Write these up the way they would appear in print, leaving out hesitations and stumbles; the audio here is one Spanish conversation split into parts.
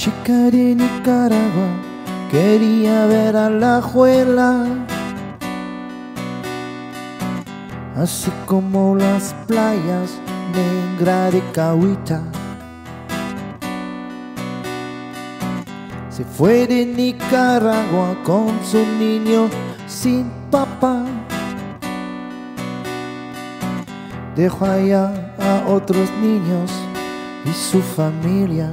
chica de Nicaragua quería ver a la juela, así como las playas negras de Cahuita. Se fue de Nicaragua con su niño sin papá, dejó allá a otros niños y su familia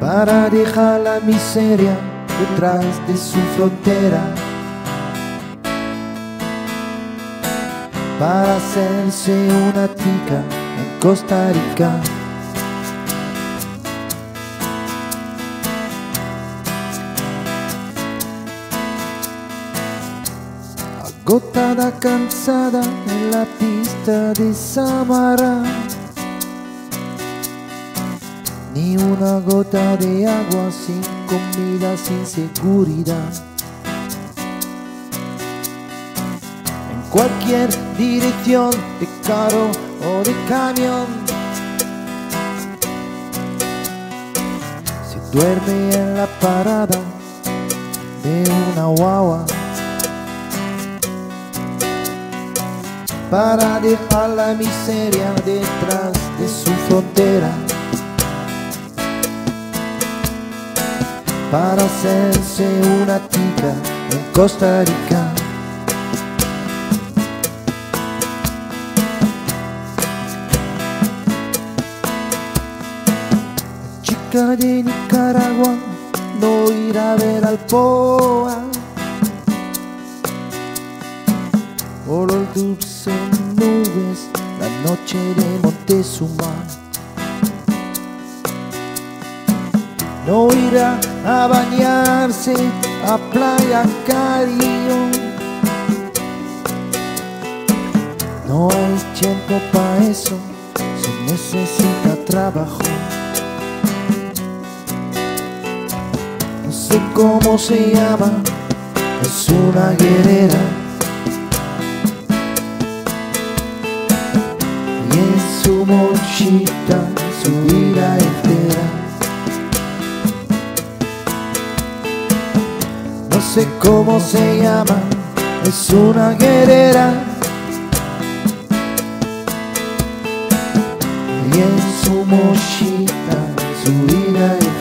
para dejar la miseria detrás de su frontera, para hacerse una tica en Costa Rica. Agotada, cansada en la pista de Samara, ni una gota de agua, sin comida, sin seguridad. En cualquier dirección, de carro o de camión, se duerme en la parada de una guagua, para dejar la miseria detrás de su frontera, para hacerse una tica en Costa Rica. La chica de Nicaragua no irá a ver al POA por los dulces nubes, la noche de Montezuma. No irá a bañarse a Playa Carillo, no hay tiempo para eso, se necesita trabajo. No sé cómo se llama, es una guerrera, su mochita, su vida entera. No sé cómo se llama, es una guerrera, y en su mochita, su vida entera.